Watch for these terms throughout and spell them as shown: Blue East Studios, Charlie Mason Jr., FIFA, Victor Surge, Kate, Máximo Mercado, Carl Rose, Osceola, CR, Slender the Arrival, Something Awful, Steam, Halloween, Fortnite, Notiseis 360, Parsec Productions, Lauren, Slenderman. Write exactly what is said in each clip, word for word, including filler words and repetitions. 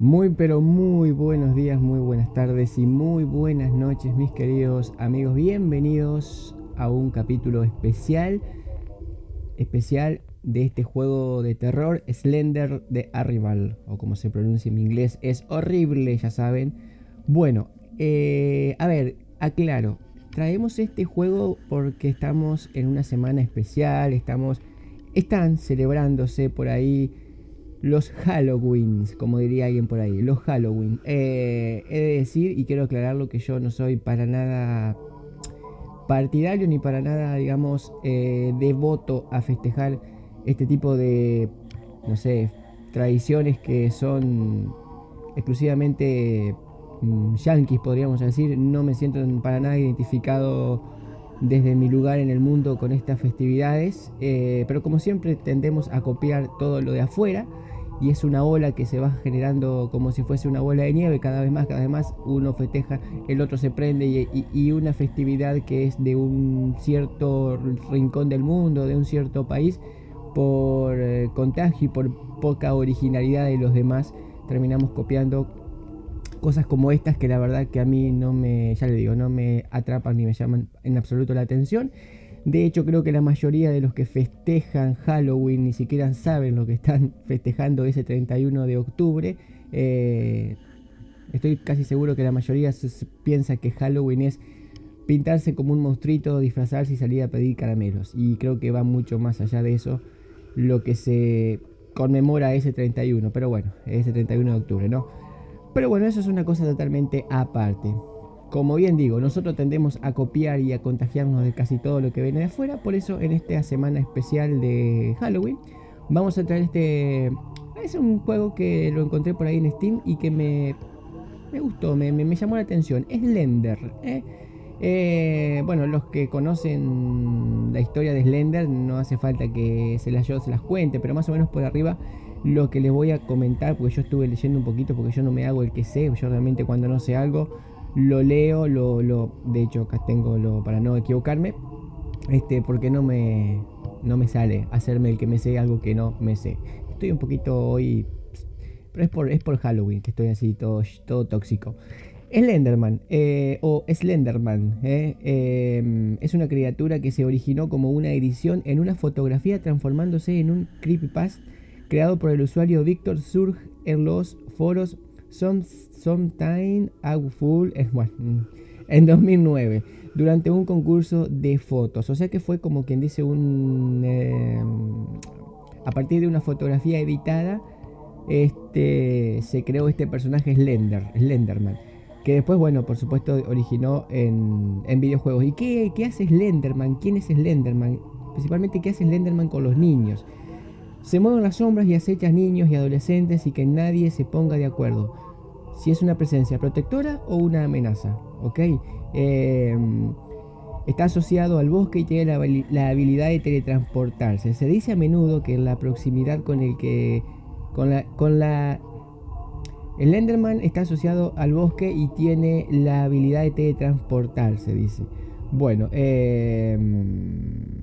Muy pero muy buenos días, muy buenas tardes y muy buenas noches, mis queridos amigos. Bienvenidos a un capítulo especial, especial de este juego de terror, Slender the Arrival, o como se pronuncia en mi inglés, es horrible, ya saben. Bueno, eh, a ver, aclaro, traemos este juego porque estamos en una semana especial, estamos, están celebrándose por ahí los Halloweens, como diría alguien por ahí, los Halloween. Eh, he de decir y quiero aclararlo que yo no soy para nada partidario ni para nada, digamos, eh, devoto a festejar este tipo de, no sé, tradiciones que son exclusivamente mm, yanquis, podríamos decir. No me siento para nada identificado desde mi lugar en el mundo con estas festividades, eh, pero como siempre tendemos a copiar todo lo de afuera y es una ola que se va generando como si fuese una bola de nieve, cada vez más, cada vez más, uno festeja, el otro se prende y, y, y una festividad que es de un cierto rincón del mundo, de un cierto país, por eh, contagio y por poca originalidad de los demás, terminamos copiando cosas como estas que la verdad que a mí no me, ya le digo, no me atrapan ni me llaman en absoluto la atención. De hecho, creo que la mayoría de los que festejan Halloween ni siquiera saben lo que están festejando ese treinta y uno de octubre. Eh, estoy casi seguro que la mayoría piensa que Halloween es pintarse como un monstruito, disfrazarse y salir a pedir caramelos. Y creo que va mucho más allá de eso lo que se conmemora ese treinta y uno. Pero bueno, ese treinta y uno de octubre, ¿no? Pero bueno, eso es una cosa totalmente aparte. Como bien digo, nosotros tendemos a copiar y a contagiarnos de casi todo lo que viene de afuera. Por eso en esta semana especial de Halloween vamos a traer este... Es un juego que lo encontré por ahí en Steam y que me, me gustó, me, me, me llamó la atención. Es Slender. ¿eh? Eh, bueno, los que conocen la historia de Slender no hace falta que se las, yo se las cuente, pero más o menos por arriba lo que les voy a comentar, porque yo estuve leyendo un poquito, porque yo no me hago el que sé. Yo realmente cuando no sé algo lo leo, lo, lo de hecho acá tengo lo para no equivocarme, este, porque no me no me sale hacerme el que me sé algo que no me sé. Estoy un poquito hoy, pero es por, es por Halloween que estoy así todo, todo tóxico. Slenderman, eh, o Slenderman, eh, eh, es una criatura que se originó como una edición en una fotografía, transformándose en un creepypasta creado por el usuario Victor Surge en los foros Some, Something Awful, bueno, en dos mil nueve, durante un concurso de fotos. O sea que fue como quien dice un... Eh, a partir de una fotografía editada, este, se creó este personaje Slender, Slenderman, que después, bueno, por supuesto originó en, en videojuegos. ¿Y qué, qué hace Slenderman? ¿Quién es Slenderman? Principalmente, ¿qué hace Slenderman con los niños? Se mueven las sombras y acechas niños y adolescentes y que nadie se ponga de acuerdo si es una presencia protectora o una amenaza, ¿ok? Eh, está asociado al bosque y tiene la, la habilidad de teletransportarse. Se dice a menudo que la proximidad con el que... Con la... Con la el Slenderman está asociado al bosque y tiene la habilidad de teletransportarse, dice. Bueno, eh,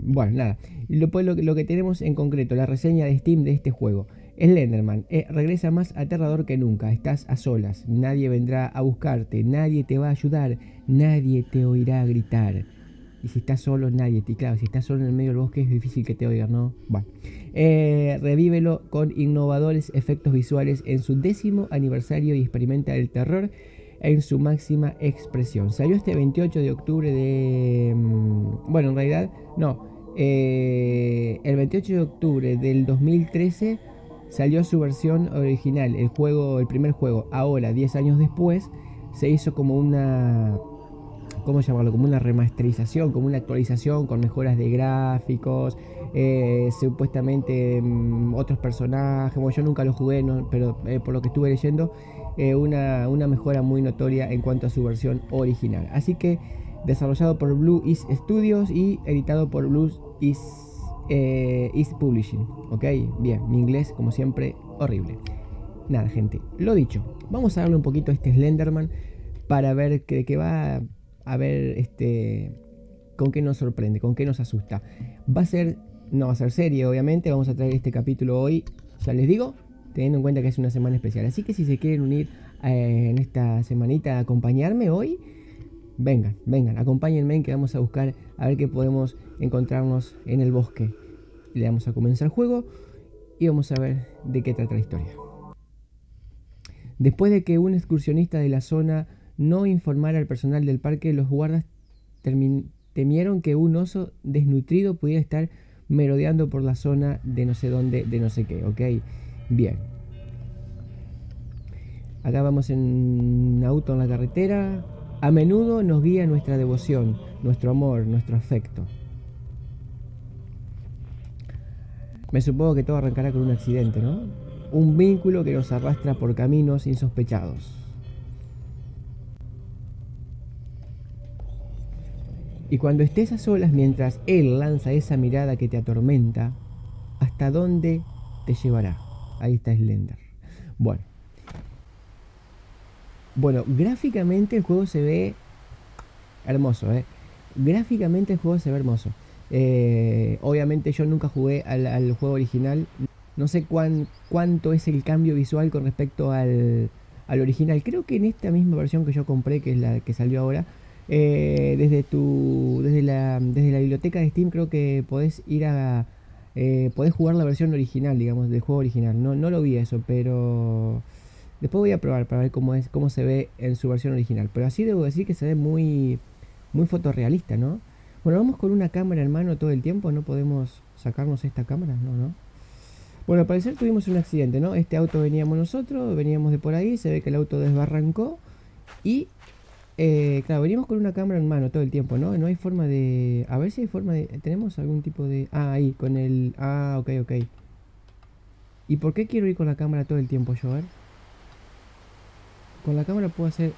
bueno, nada. Lo, lo, lo que tenemos en concreto, la reseña de Steam de este juego. Slenderman, eh, regresa más aterrador que nunca. Estás a solas, nadie vendrá a buscarte, nadie te va a ayudar, nadie te oirá gritar. Y si estás solo, nadie te... Claro, si estás solo en el medio del bosque es difícil que te oigan, ¿no? Bueno. Eh, revívelo con innovadores efectos visuales en su décimo aniversario y experimenta el terror en su máxima expresión. Salió este veintiocho de octubre de... Bueno, en realidad, no. Eh, el veintiocho de octubre del dos mil trece salió su versión original, el juego, el primer juego. Ahora, diez años después, se hizo como una... ¿Cómo llamarlo? Como una remasterización, como una actualización con mejoras de gráficos, eh, supuestamente mmm, otros personajes. Bueno, yo nunca lo jugué, no, pero eh, por lo que estuve leyendo, eh, una, una mejora muy notoria en cuanto a su versión original. Así que desarrollado por Blue East Studios y editado por Blue East, eh, East Publishing. Ok, bien, mi inglés como siempre horrible. Nada, gente, lo dicho, vamos a darle un poquito a este Slenderman para ver de qué va. A ver, este, con qué nos sorprende, con qué nos asusta. Va a ser, no va a ser serie, obviamente. Vamos a traer este capítulo hoy, ya les digo. teniendo en cuenta que es una semana especial. Así que si se quieren unir eh, en esta semanita a acompañarme hoy, vengan, vengan, acompáñenme, que vamos a buscar a ver qué podemos encontrarnos en el bosque. Le damos a comenzar el juego y vamos a ver de qué trata la historia. Después de que un excursionista de la zona no informara al personal del parque, los guardas temieron que un oso desnutrido pudiera estar merodeando por la zona de no sé dónde, de no sé qué, ¿ok? Bien. Acá vamos en un auto en la carretera. A menudo nos guía nuestra devoción, nuestro amor, nuestro afecto. Me supongo que todo arrancará con un accidente, ¿no? Un vínculo que nos arrastra por caminos insospechados. Y cuando estés a solas, mientras él lanza esa mirada que te atormenta, ¿hasta dónde te llevará? Ahí está Slender. Bueno. Bueno, gráficamente el juego se ve hermoso, ¿eh? Gráficamente el juego se ve hermoso. Eh, obviamente yo nunca jugué al, al juego original. No sé cuán, cuánto es el cambio visual con respecto al, al original. Creo que en esta misma versión que yo compré, que es la que salió ahora, eh, desde tu desde la, desde la biblioteca de Steam creo que podés ir a... Eh, podés jugar la versión original, digamos, del juego original. No, no lo vi eso, pero... Después voy a probar para ver cómo es, cómo se ve en su versión original. Pero así debo decir que se ve muy, muy fotorrealista, ¿no? Bueno, vamos con una cámara en mano todo el tiempo. No podemos sacarnos esta cámara, ¿no? ¿No? Bueno, al parecer tuvimos un accidente, ¿no? Este auto veníamos nosotros, veníamos de por ahí. Se ve que el auto desbarrancó. Y, eh, claro, venimos con una cámara en mano todo el tiempo, ¿no? No hay forma de... A ver si hay forma de... ¿Tenemos algún tipo de...? Ah, ahí, con el... Ah, ok, ok. ¿Y por qué quiero ir con la cámara todo el tiempo yo? A ver. Con la cámara puedo hacer...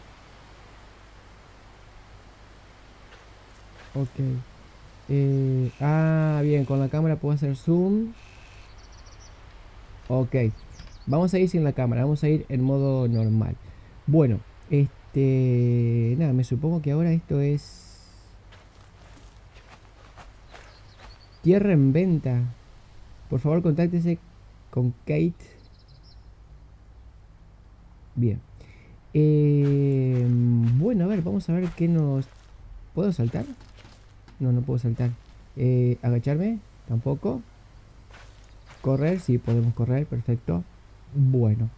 Ok. Eh, ah, bien. Con la cámara puedo hacer zoom. Ok. Vamos a ir sin la cámara. Vamos a ir en modo normal. Bueno. Este... Nada, me supongo que ahora esto es... Tierra en venta. Por favor, contáctese con Kate. Bien. Eh, bueno, a ver, vamos a ver qué nos... ¿Puedo saltar? No, no puedo saltar. eh, ¿Agacharme? Tampoco. ¿Correr? Sí, podemos correr, perfecto. Bueno,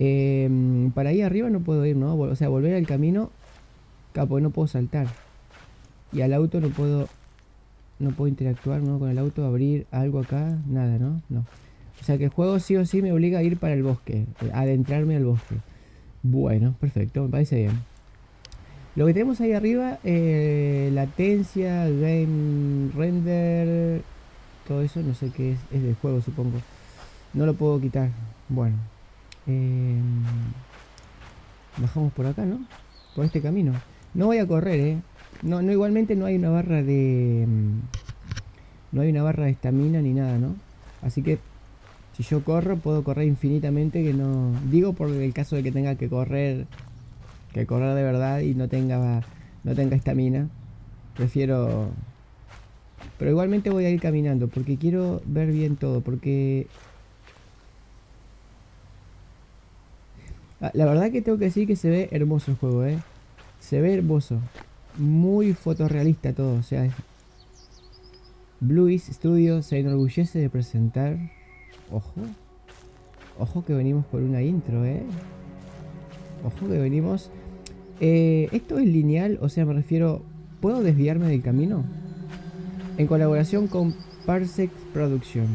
eh, para ahí arriba no puedo ir, ¿no? O sea, volver al camino. Capo, no puedo saltar. Y al auto no puedo... No puedo interactuar, ¿no? Con el auto, abrir algo acá, nada, ¿no? No. O sea que el juego sí o sí me obliga a ir para el bosque, adentrarme al bosque. Bueno, perfecto, me parece bien. Lo que tenemos ahí arriba, eh, latencia, game render, todo eso, no sé qué es, es del juego supongo. No lo puedo quitar, bueno. Eh, bajamos por acá, ¿no? Por este camino. No voy a correr, ¿eh? No, no, igualmente no hay una barra de... No hay una barra de estamina ni nada, ¿no? Así que... Si yo corro, puedo correr infinitamente, que no... Digo por el caso de que tenga que correr, que correr de verdad y no tenga no tenga estamina. Prefiero... Pero igualmente voy a ir caminando, porque quiero ver bien todo, porque... La verdad que tengo que decir que se ve hermoso el juego, ¿eh? Se ve hermoso. Muy fotorrealista todo, o sea... Blue East Studios se enorgullece de presentar... Ojo, ojo que venimos por una intro, eh. Ojo que venimos. Eh, esto es lineal, o sea, me refiero. ¿Puedo desviarme del camino? En colaboración con Parsec Productions.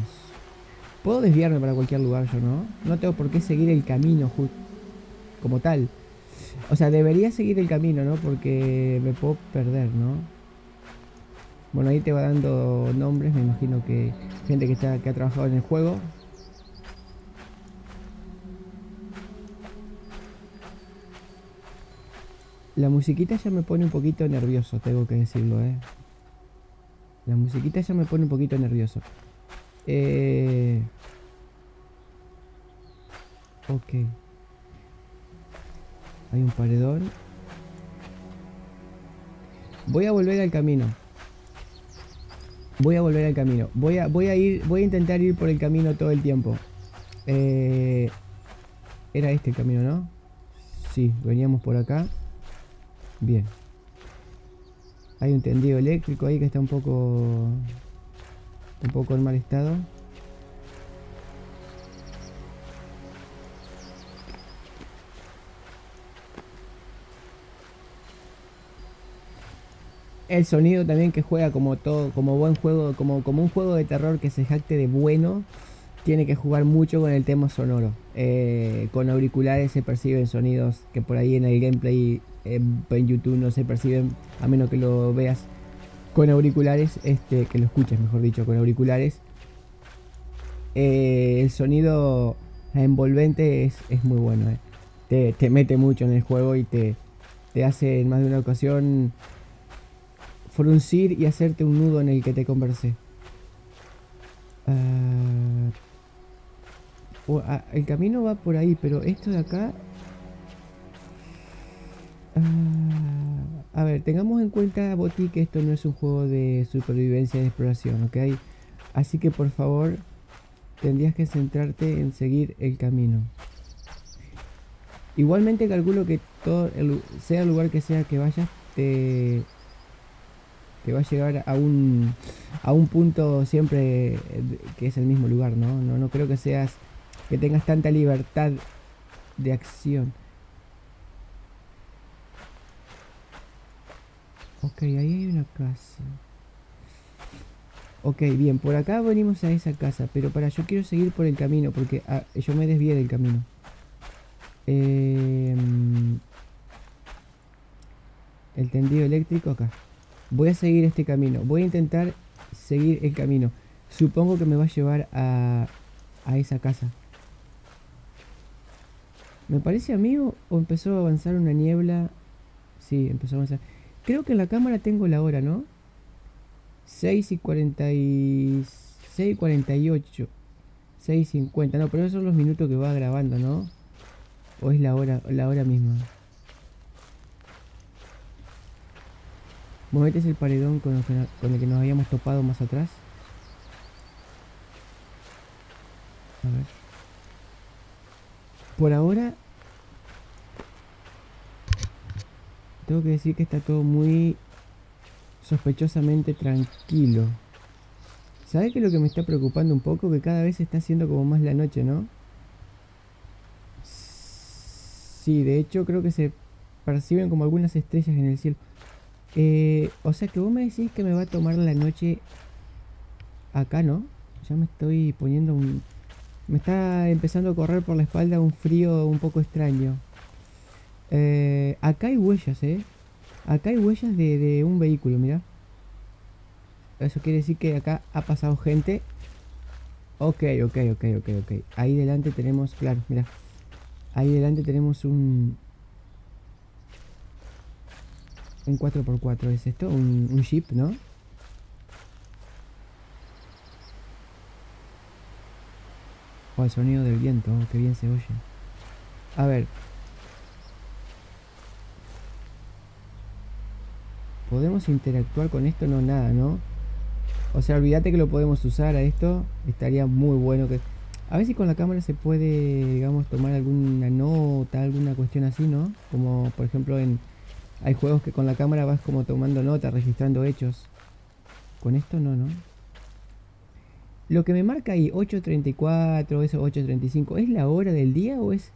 ¿Puedo desviarme para cualquier lugar yo, no? No tengo por qué seguir el camino como tal. O sea, debería seguir el camino, ¿no? Porque me puedo perder, ¿no? Bueno, ahí te va dando nombres, me imagino que gente que, está, que ha trabajado en el juego. La musiquita ya me pone un poquito nervioso, tengo que decirlo, eh. La musiquita ya me pone un poquito nervioso. Eh... Ok. Hay un paredón. Voy a volver al camino. Voy a volver al camino. Voy a, voy a ir, voy a intentar ir por el camino todo el tiempo. Eh, era este el camino, ¿no? Sí, veníamos por acá. Bien. Hay un tendido eléctrico ahí que está un poco... un poco en mal estado. El sonido también que juega como todo, como buen juego, como, como un juego de terror que se jacte de bueno, tiene que jugar mucho con el tema sonoro. Eh, con auriculares se perciben sonidos que por ahí en el gameplay eh, en YouTube no se perciben, a menos que lo veas con auriculares, este, que lo escuches mejor dicho, con auriculares. Eh, el sonido envolvente es, es muy bueno, eh. te, te mete mucho en el juego y te, te hace en más de una ocasión... fruncir y hacerte un nudo en el que te conversé. Uh, uh, el camino va por ahí, pero esto de acá... Uh, a ver, tengamos en cuenta, Boti, que esto no es un juego de supervivencia y de exploración, ¿ok? Así que, por favor, tendrías que centrarte en seguir el camino. Igualmente calculo que todo el, sea el lugar que sea que vayas, te... que va a llegar a un, a un punto siempre que es el mismo lugar, ¿no? No, no creo que seas, que tengas tanta libertad de acción. Ok, ahí hay una casa. Ok, bien, por acá venimos a esa casa, pero para, yo quiero seguir por el camino, porque ah, yo me desvié del camino. Eh, el tendido eléctrico acá. Voy a seguir este camino, voy a intentar seguir el camino. Supongo que me va a llevar a, a esa casa. ¿Me parece a mí o, o empezó a avanzar una niebla? Sí, empezó a avanzar. Creo que en la cámara tengo la hora, ¿no? seis y cuarenta y seis, cuarenta y ocho. seis y cincuenta, no, pero esos son los minutos que va grabando, ¿no? O es la hora, la hora misma. Movete, es el paredón con el, que nos, con el que nos habíamos topado más atrás. A ver. Por ahora... tengo que decir que está todo muy... sospechosamente tranquilo. ¿Sabes qué es lo que me está preocupando un poco? Que cada vez está haciendo como más la noche, ¿no? Sí, de hecho creo que se perciben como algunas estrellas en el cielo. Eh, o sea que vos me decís que me va a tomar la noche acá, ¿no? Ya me estoy poniendo un... me está empezando a correr por la espalda un frío un poco extraño. Eh, acá hay huellas, ¿eh? Acá hay huellas de, de un vehículo, mirá. Eso quiere decir que acá ha pasado gente. Ok, ok, ok, ok, ok. Ahí delante tenemos... claro, mirá. Ahí delante tenemos un... un cuatro por cuatro, ¿es esto? Un, un jeep, ¿no? Oh, el sonido del viento, oh, que bien se oye. A ver. ¿Podemos interactuar con esto? No, nada, ¿no? O sea, olvídate que lo podemos usar a esto. Estaría muy bueno que... a ver si con la cámara se puede, digamos, tomar alguna nota, alguna cuestión así, ¿no? Como, por ejemplo, en... hay juegos que con la cámara vas como tomando nota, registrando hechos. Con esto no, ¿no? Lo que me marca ahí, ocho treinta y cuatro, eso, ocho treinta y cinco, ¿es la hora del día o es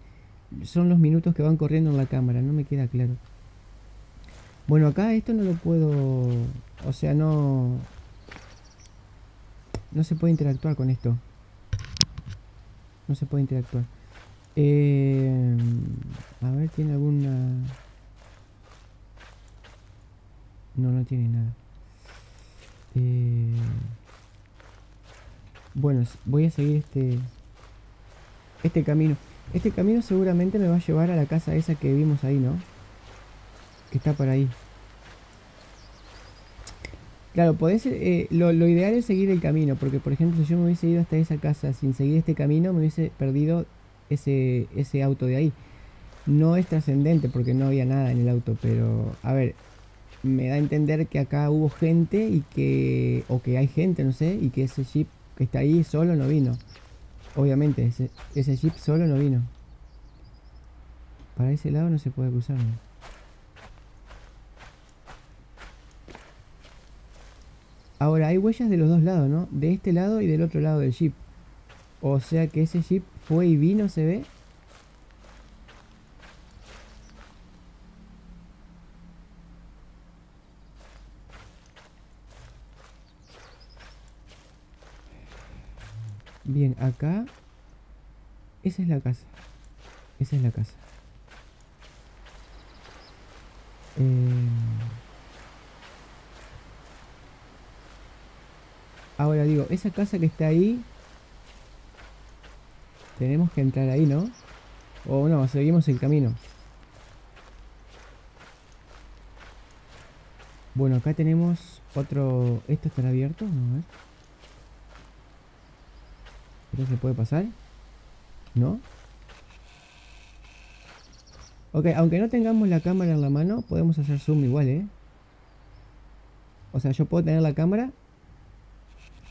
son los minutos que van corriendo en la cámara? No me queda claro. Bueno, acá esto no lo puedo... o sea, no... no se puede interactuar con esto. No se puede interactuar. Eh, a ver, ¿tiene alguna...? No, no tiene nada. Eh... Bueno, voy a seguir este... este camino. Este camino seguramente me va a llevar a la casa esa que vimos ahí, ¿no? Que está por ahí. Claro, podés... Eh, lo, lo ideal es seguir el camino. Porque, por ejemplo, si yo me hubiese ido hasta esa casa sin seguir este camino, me hubiese perdido ese, ese auto de ahí. No es trascendente porque no había nada en el auto, pero... a ver... me da a entender que acá hubo gente y que... o que hay gente, no sé, y que ese jeep que está ahí solo no vino. Obviamente, ese, ese jeep solo no vino. Para ese lado no se puede cruzar, ¿no? Ahora, hay huellas de los dos lados, ¿no? De este lado y del otro lado del jeep. O sea que ese jeep fue y vino, ¿se ve? Bien, acá. Esa es la casa. Esa es la casa. Eh... Ahora digo, esa casa que está ahí, tenemos que entrar ahí, ¿no? O no, seguimos el camino. Bueno, acá tenemos otro... ¿Esto estará abierto? No, ¿eh? ¿Esto se puede pasar? ¿No? Ok, aunque no tengamos la cámara en la mano, podemos hacer zoom igual, ¿eh? O sea, yo puedo tener la cámara.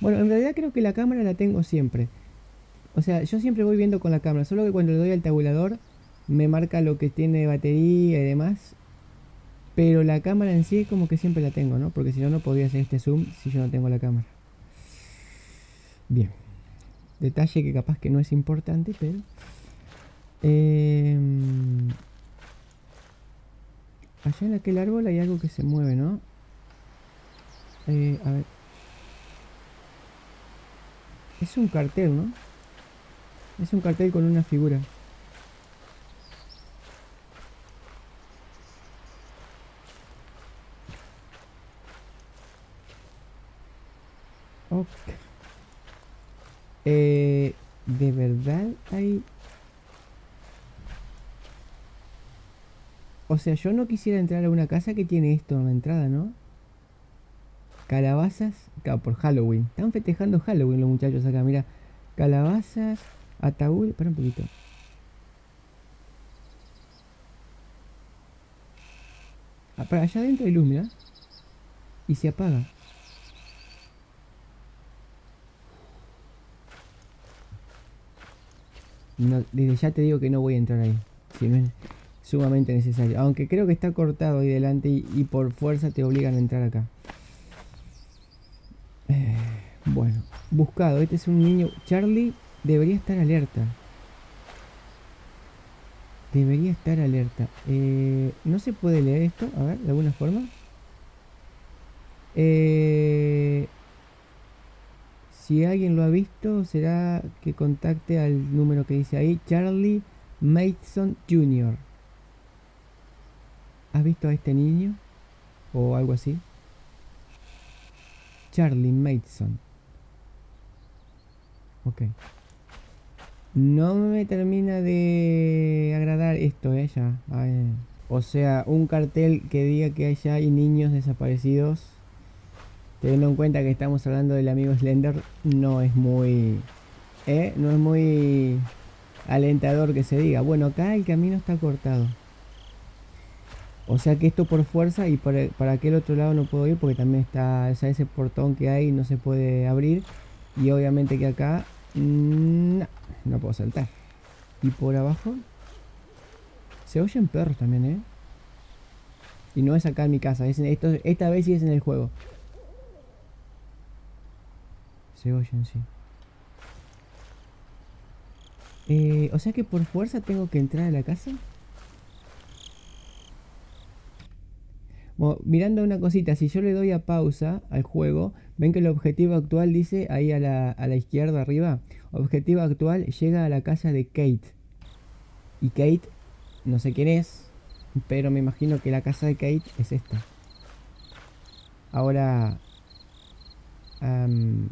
Bueno, en realidad creo que la cámara la tengo siempre. O sea, yo siempre voy viendo con la cámara, solo que cuando le doy al tabulador me marca lo que tiene batería y demás. Pero la cámara en sí como que siempre la tengo, ¿no? Porque si no, no podría hacer este zoom si yo no tengo la cámara. Bien. Detalle que capaz que no es importante, pero... Eh, allá en aquel árbol hay algo que se mueve, ¿no? Eh, a ver... Es un cartel, ¿no? Es un cartel con una figura. Ok. Eh, de verdad hay... O sea, yo no quisiera entrar a una casa que tiene esto en la entrada, ¿no? Calabazas, claro, por Halloween. Están festejando Halloween los muchachos acá, mira. Calabazas, ataúd, para un poquito. Ah, para allá adentro hay luz, mira. Y se apaga. No, desde ya te digo que no voy a entrar ahí. Si no es sumamente necesario. Aunque creo que está cortado ahí delante y, y por fuerza te obligan a entrar acá. Eh, bueno, buscado. Este es un niño. Charlie debería estar alerta. Debería estar alerta. Eh, ¿No se puede leer esto? A ver, de alguna forma. Eh... Si alguien lo ha visto, será que contacte al número que dice ahí, Charlie Mason junior ¿Has visto a este niño? O algo así. Charlie Mason. Ok. No me termina de agradar esto, ¿eh? Ya. Ay, o sea, un cartel que diga que allá hay niños desaparecidos. Teniendo en cuenta que estamos hablando del amigo Slender, no es muy... ¿eh? No es muy alentador que se diga. Bueno, acá el camino está cortado. O sea que esto por fuerza, y para, para aquel otro lado no puedo ir porque también está, o sea, ese portón que hay no se puede abrir. Y obviamente que acá... No, no puedo saltar. Y por abajo... Se oyen perros también, ¿eh? Y no es acá en mi casa, es en esto, esta vez sí es en el juego. Se oyen, sí. Eh, o sea que por fuerza tengo que entrar a la casa. Bueno, mirando una cosita, si yo le doy a pausa al juego, ven que el objetivo actual dice ahí a la, a la izquierda arriba. Objetivo actual, llega a la casa de Kate. Y Kate, no sé quién es, pero me imagino que la casa de Kate es esta. Ahora... Um,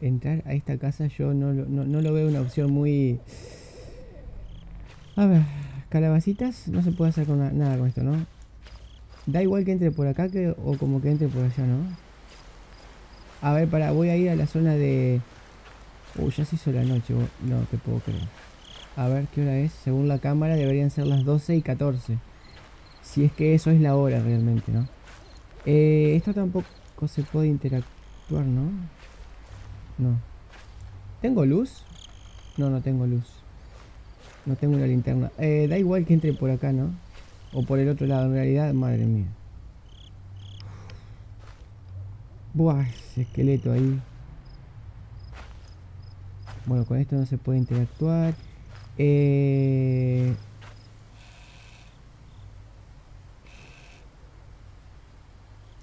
entrar a esta casa yo no, no, no lo veo una opción muy... A ver, calabacitas, no se puede hacer con nada con esto, ¿no? Da igual que entre por acá que, o como que entre por allá, ¿no? A ver, para, voy a ir a la zona de... Uy, uh, ya se hizo la noche, no te puedo creer. A ver qué hora es, según la cámara deberían ser las doce y catorce. Si es que eso es la hora realmente, ¿no? Eh, esto tampoco se puede interactuar, ¿no? No. ¿Tengo luz? No, no tengo luz. No tengo una linterna. Eh, da igual que entre por acá, ¿no? O por el otro lado, en realidad, madre mía. Buah, ese esqueleto ahí. Bueno, con esto no se puede interactuar. Eh...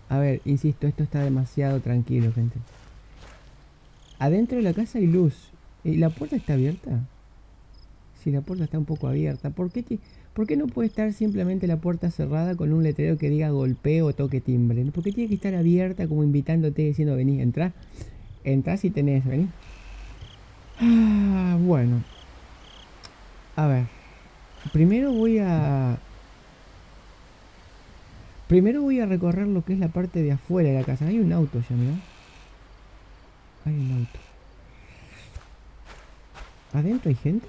A ver, insisto, esto está demasiado tranquilo, gente. Adentro de la casa hay luz. ¿Y la puerta está abierta? Sí, la puerta está un poco abierta. ¿Por qué, ¿Por qué no puede estar simplemente la puerta cerrada con un letrero que diga golpeo o toque timbre? ¿Por qué tiene que estar abierta como invitándote, diciendo vení, entrá? Entrá si tenés, vení. Ah, bueno. A ver. Primero voy a... Primero voy a recorrer lo que es la parte de afuera de la casa. Hay un auto ya, mirá. Hay un auto. ¿Adentro hay gente?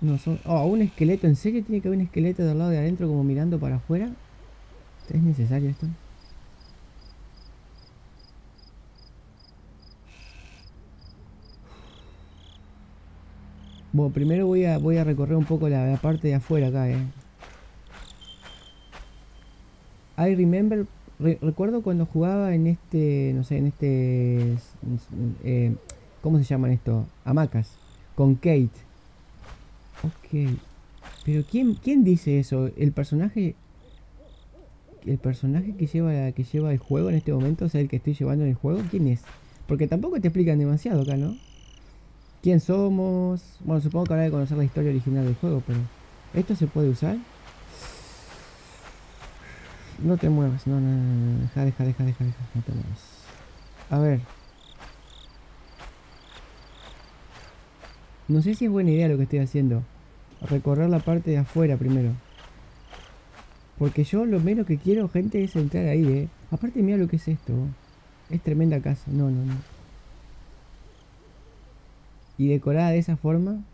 No, son... Oh, un esqueleto. ¿En serio tiene que haber un esqueleto del lado de adentro como mirando para afuera? ¿Es necesario esto? Bueno, primero voy a, voy a recorrer un poco la, la parte de afuera acá, eh. I remember, re, recuerdo cuando jugaba en este, no sé, en este, eh, ¿cómo se llaman esto? Hamacas, con Kate. Ok, pero ¿quién, quién dice eso? ¿El personaje, el personaje que lleva, que lleva el juego en este momento? O sea, el que estoy llevando en el juego, ¿quién es? Porque tampoco te explican demasiado acá, ¿no? ¿Quién somos? Bueno, supongo que habrá de conocer la historia original del juego, pero... ¿Esto se puede usar? No te muevas, no, no, no, no. Deja, deja, deja, deja, deja, no te muevas. A ver. No sé si es buena idea lo que estoy haciendo. Recorrer la parte de afuera primero. Porque yo lo menos que quiero, gente, es entrar ahí, eh. Aparte, mira lo que es esto. Es tremenda casa. No, no, no. Y decorada de esa forma.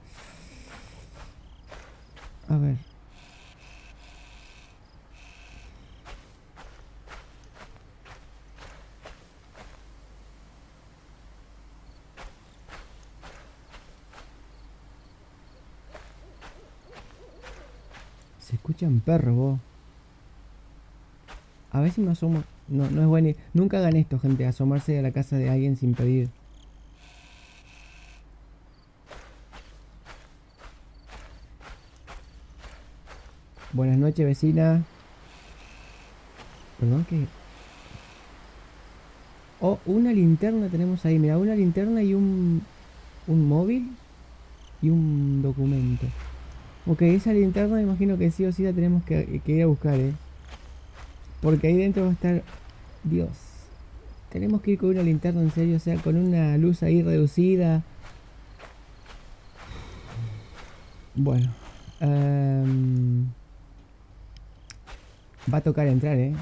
A ver. Se escuchan perros, vos. A ver si me asomo. No, no es bueno. Nunca hagan esto, gente. Asomarse a la casa de alguien sin pedir. Buenas noches, vecina. Perdón que... Oh, una linterna tenemos ahí. Mira, una linterna y un... Un móvil. Y un documento. Ok, esa linterna me imagino que sí o sí la tenemos que, que ir a buscar, eh. Porque ahí dentro va a estar... Dios. Tenemos que ir con una linterna, en serio. O sea, con una luz ahí reducida. Bueno. Um... Va a tocar entrar, eh.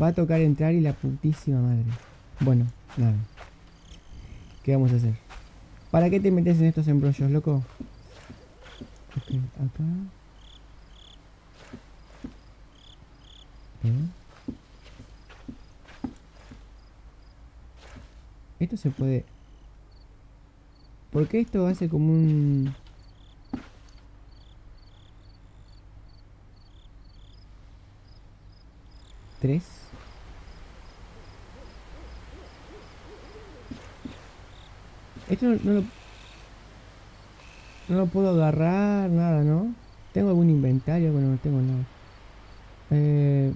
Va a tocar entrar y la putísima madre. Bueno, nada. ¿Qué vamos a hacer? ¿Para qué te metes en estos embrollos, loco? Ok, acá. ¿Eh? Esto se puede... ¿Por qué esto hace como un... tres. Esto no, no lo... No lo puedo agarrar, nada, ¿no? ¿Tengo algún inventario? Bueno, no tengo nada. Eh,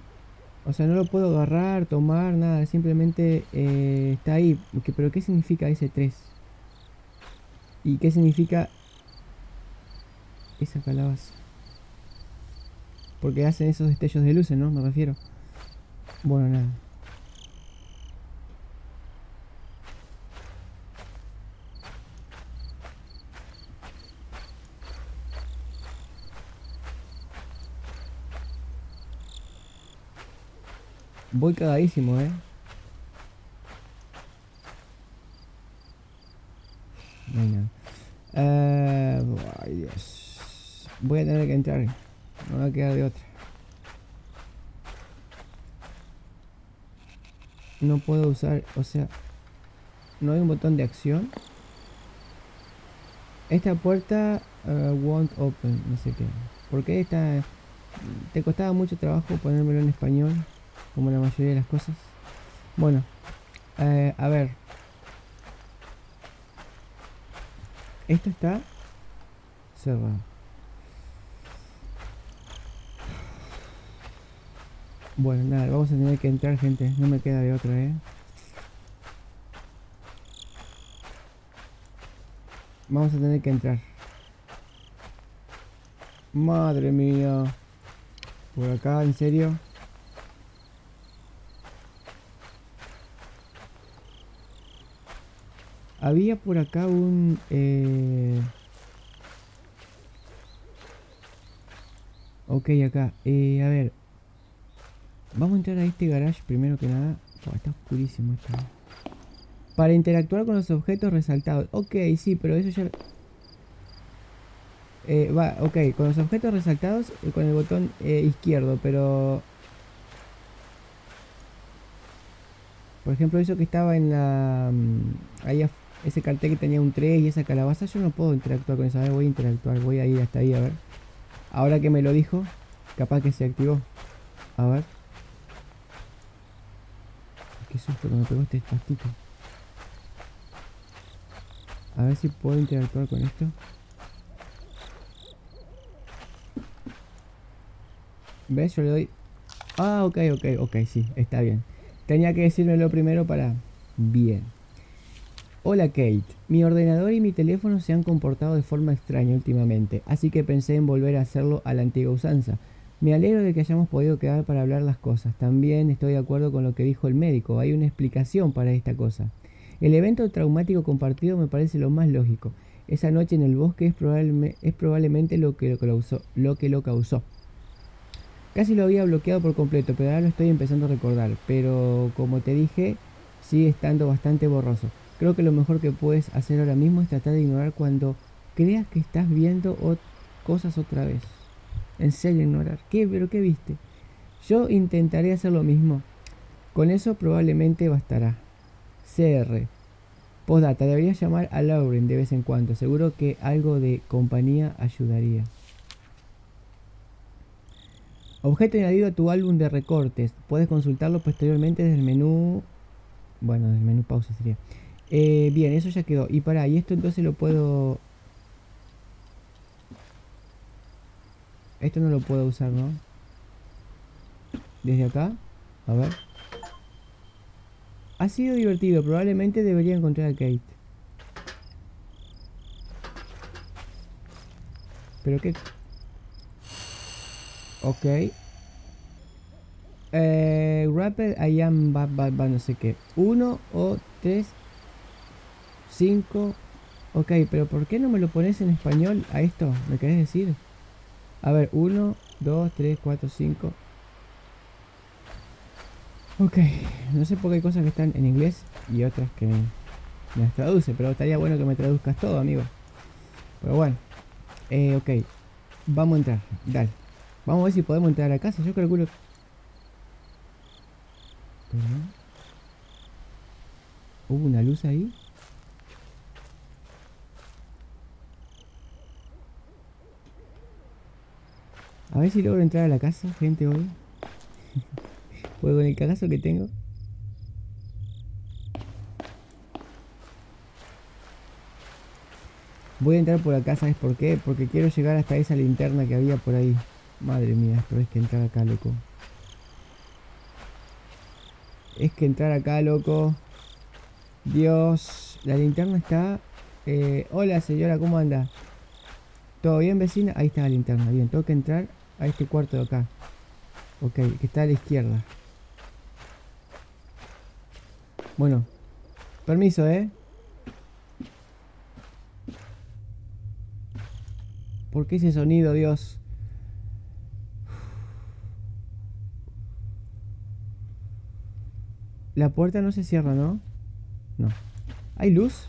o sea, no lo puedo agarrar, tomar, nada. Simplemente eh, está ahí. ¿Pero qué significa ese tres? ¿Y qué significa esa calabaza? Porque hacen esos destellos de luces, ¿no? Me refiero. Bueno, nada. Voy cagadísimo, ¿eh? No hay nada. Uh, ay, Dios. Voy a tener que entrar. No va a quedar de otra. No puedo usar, o sea... no hay un botón de acción. Esta puerta uh, won't open, no sé qué. Porque esta te costaba mucho trabajo ponérmelo en español, como la mayoría de las cosas. Bueno, eh, a ver. Esto está cerrado. Bueno, nada, vamos a tener que entrar, gente. No me queda de otra, eh. Vamos a tener que entrar. Madre mía. Por acá, en serio. Había por acá un... Eh... Ok, acá. Eh, a ver. Vamos a entrar a este garage primero que nada. Oh, está oscurísimo esto. Para interactuar con los objetos resaltados. Ok, sí, pero eso ya... Eh, va, ok, con los objetos resaltados eh, con el botón eh, izquierdo, pero... Por ejemplo, eso que estaba en la... Ahí afuera. Ese cartel que tenía un tres y esa calabaza, yo no puedo interactuar con eso. A ver, voy a interactuar, voy a ir hasta ahí, a ver. Ahora que me lo dijo, capaz que se activó. A ver. Qué susto cuando pegó este pastito. A ver si puedo interactuar con esto. ¿Ves? Yo le doy... Ah, ok, ok, ok, sí, está bien. Tenía que decírmelo primero para... Bien. Hola Kate, mi ordenador y mi teléfono se han comportado de forma extraña últimamente, así que pensé en volver a hacerlo a la antigua usanza. Me alegro de que hayamos podido quedar para hablar las cosas. También estoy de acuerdo con lo que dijo el médico, hay una explicación para esta cosa. El evento traumático compartido me parece lo más lógico. Esa noche en el bosque es, probable, es probablemente lo que lo causó, lo que lo causó. Casi lo había bloqueado por completo, pero ahora lo estoy empezando a recordar, pero como te dije, sigue estando bastante borroso. Creo que lo mejor que puedes hacer ahora mismo es tratar de ignorar cuando creas que estás viendo ot cosas otra vez. En serio, ignorar. ¿Qué? ¿Pero qué viste? Yo intentaré hacer lo mismo. Con eso probablemente bastará. C R. Postdata. Deberías llamar a Lauren de vez en cuando. Seguro que algo de compañía ayudaría. Objeto añadido a tu álbum de recortes. Puedes consultarlo posteriormente desde el menú... Bueno, desde el menú pausa sería... Eh, bien, eso ya quedó. Y para, y esto entonces lo puedo... Esto no lo puedo usar, ¿no? Desde acá. A ver. Ha sido divertido. Probablemente debería encontrar a Kate. Pero qué... Ok. Eh... Rapper, I am... Bad, bad, bad, no sé qué. Uno o tres... cinco. Ok, pero ¿por qué no me lo pones en español a esto? ¿Me querés decir? A ver, uno, dos, tres, cuatro, cinco. Ok, no sé por qué hay cosas que están en inglés y otras que me las traduce, pero estaría bueno que me traduzcas todo, amigo. Pero bueno, eh, ok, vamos a entrar, dale. Vamos a ver si podemos entrar a la casa, yo calculo... ¿Hubo una luz ahí? A ver si logro entrar a la casa, gente, hoy. Pues con el cagazo que tengo. Voy a entrar por acá, ¿sabes por qué? Porque quiero llegar hasta esa linterna que había por ahí. Madre mía, pero es que entrar acá, loco. Es que entrar acá, loco. Dios. La linterna está... Eh, hola, señora, ¿cómo anda? ¿Todo bien, vecina? Ahí está la linterna. Bien, tengo que entrar a este cuarto de acá. Ok, que está a la izquierda. Bueno. Permiso, ¿eh? ¿Por qué ese sonido, Dios? La puerta no se cierra, ¿no? No. ¿Hay luz?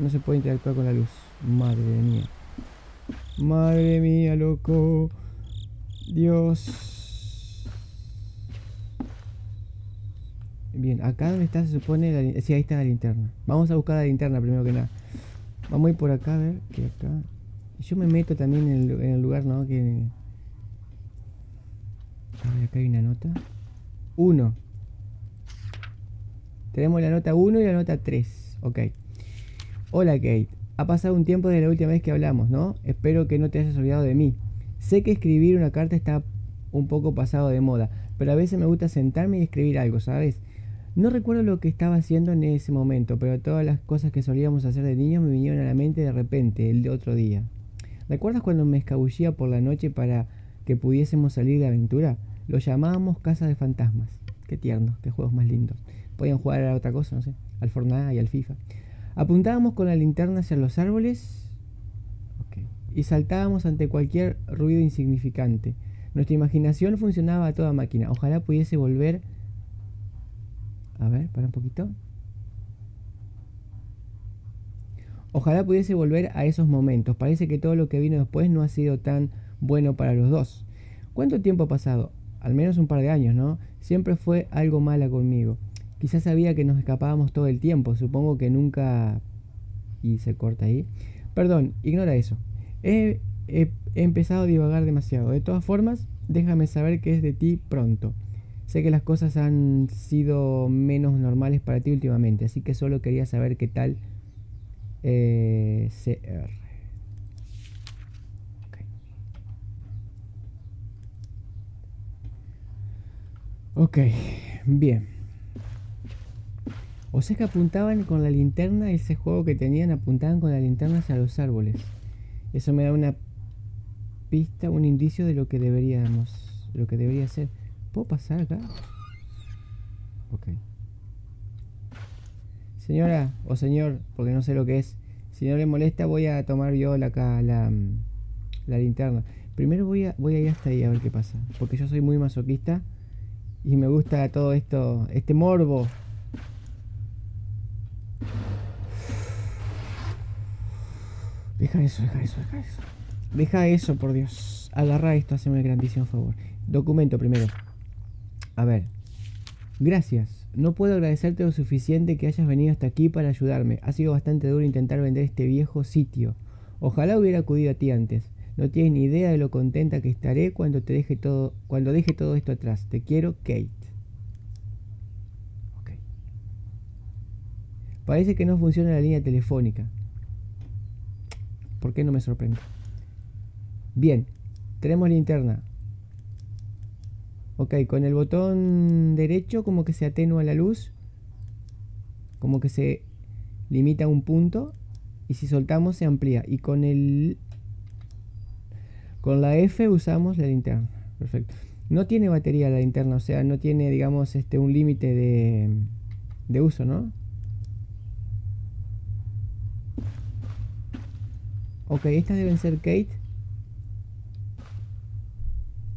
No se puede interactuar con la luz. Madre mía. Madre mía, loco. Dios. Bien, acá donde está se supone la linterna. Sí, ahí está la linterna. Vamos a buscar la linterna primero que nada. Vamos a ir por acá, a ver, que acá. Yo me meto también en el, en el lugar, ¿no? Que... A ver, acá hay una nota. uno. Tenemos la nota uno y la nota tres. Ok. Hola Kate. Ha pasado un tiempo desde la última vez que hablamos, ¿no? Espero que no te hayas olvidado de mí. Sé que escribir una carta está un poco pasado de moda, pero a veces me gusta sentarme y escribir algo, ¿sabes? No recuerdo lo que estaba haciendo en ese momento, pero todas las cosas que solíamos hacer de niños me vinieron a la mente de repente, el de otro día. ¿Recuerdas cuando me escabullía por la noche para que pudiésemos salir de aventura? Lo llamábamos Casa de Fantasmas. Qué tierno, qué juegos más lindos. Podían jugar a otra cosa, no sé, al Fortnite y al FIFA. Apuntábamos con la linterna hacia los árboles, okay, y saltábamos ante cualquier ruido insignificante. Nuestra imaginación funcionaba a toda máquina. Ojalá pudiese volver... A ver, para un poquito. Ojalá pudiese volver a esos momentos. Parece que todo lo que vino después no ha sido tan bueno para los dos. ¿Cuánto tiempo ha pasado? Al menos un par de años, ¿no? Siempre fue algo mala conmigo. Quizás sabía que nos escapábamos todo el tiempo. Supongo que nunca... Y se corta ahí. Perdón, ignora eso. He, he, he empezado a divagar demasiado. De todas formas, déjame saber qué es de ti pronto. Sé que las cosas han sido menos normales para ti últimamente, así que solo quería saber qué tal. eh, C R. Okay. Ok, bien. O sea que apuntaban con la linterna, ese juego que tenían, apuntaban con la linterna hacia los árboles. Eso me da una pista, un indicio de lo que deberíamos, lo que debería ser. ¿Puedo pasar acá? Ok. Señora, o señor, porque no sé lo que es. Si no le molesta, voy a tomar yo la, la, la linterna. Primero voy a, voy a ir hasta ahí a ver qué pasa. Porque yo soy muy masoquista y me gusta todo esto, este morbo. Deja eso, deja eso, deja eso. Deja eso, por Dios. Agarra esto, hazme el grandísimo favor. Documento primero. A ver. Gracias. No puedo agradecerte lo suficiente que hayas venido hasta aquí para ayudarme. Ha sido bastante duro intentar vender este viejo sitio. Ojalá hubiera acudido a ti antes. No tienes ni idea de lo contenta que estaré cuando te deje todo, cuando deje todo esto atrás. Te quiero, Kate. Ok. Parece que no funciona la línea telefónica. ¿Por qué no me sorprende? Bien. Tenemos linterna. Ok, con el botón derecho como que se atenúa la luz, como que se limita a un punto, y si soltamos se amplía, y con el con la F usamos la linterna. Perfecto. No tiene batería la linterna, o sea, no tiene, digamos, este un límite de, de uso, ¿no? Ok, estas deben ser Kate.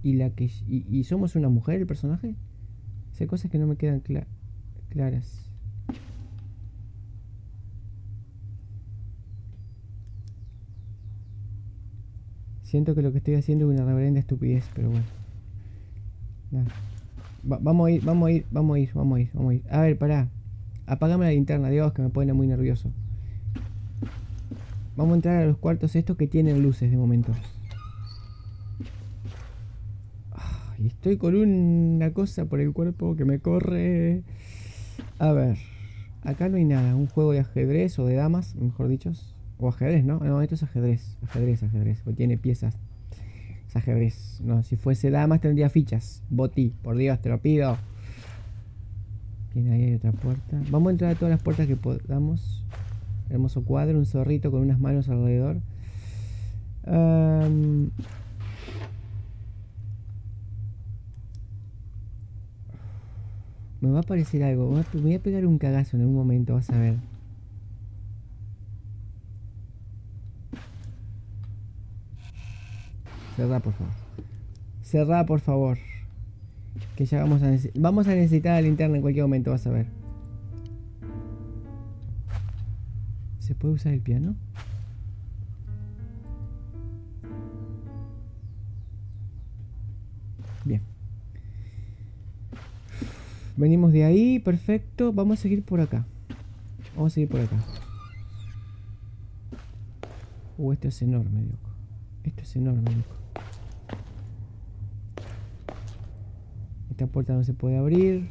Y, la que, y, y somos una mujer el personaje. O sea, cosas que no me quedan cla claras. Siento que lo que estoy haciendo es una reverenda estupidez, pero bueno. Nada. Va, vamos a ir, vamos a ir, vamos a ir, vamos a ir, vamos a ir. A ver, pará. Apagame la linterna, Dios, que me pone muy nervioso. Vamos a entrar a los cuartos estos que tienen luces de momento. Estoy con una cosa por el cuerpo que me corre. A ver. Acá no hay nada. Un juego de ajedrez o de damas, mejor dicho. O ajedrez, ¿no? No, esto es ajedrez. Ajedrez, ajedrez. Porque tiene piezas. Es ajedrez. No, si fuese damas tendría fichas. Botí, por Dios, te lo pido. Bien, ahí hay otra puerta. Vamos a entrar a todas las puertas que podamos. Hermoso cuadro. Un zorrito con unas manos alrededor. Um, Me va a aparecer algo. Me voy a pegar un cagazo en algún momento, vas a ver. Cerrá, por favor. Cerrá, por favor. Que ya vamos a necesitar. Vamos a necesitar la linterna en cualquier momento, vas a ver. ¿Se puede usar el piano? Bien. Venimos de ahí, perfecto. Vamos a seguir por acá. Vamos a seguir por acá. Uh, esto es enorme, loco. Esto es enorme, loco. Esta puerta no se puede abrir.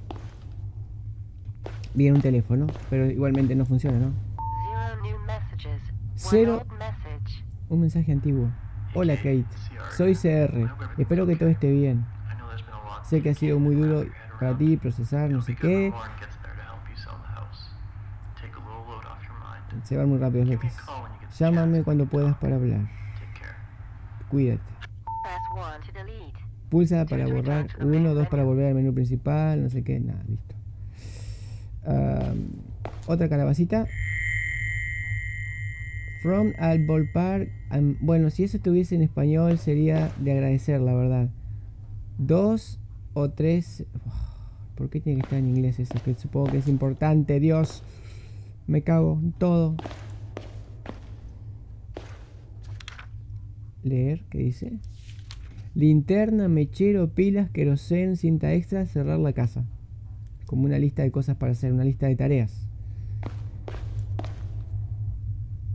Viene un teléfono, pero igualmente no funciona, ¿no? Cero. Un mensaje antiguo. Hola Kate, soy C R. Espero que todo esté bien. Sé que ha sido muy duro para ti procesar, no sé qué. Se van muy rápido, Lucas. Llámame cuando puedas para hablar. Cuídate. Pulsa para borrar uno, dos para volver al menú principal, no sé qué, nada, listo. Um, otra calabacita. From al ballpark. Um, bueno, si eso estuviese en español sería de agradecer, la verdad. Dos o tres. Oh, ¿por qué tiene que estar en inglés eso? Que supongo que es importante, Dios. Me cago en todo. Leer, ¿qué dice? Linterna, mechero, pilas, querosén, cinta extra, cerrar la casa. Como una lista de cosas para hacer, una lista de tareas.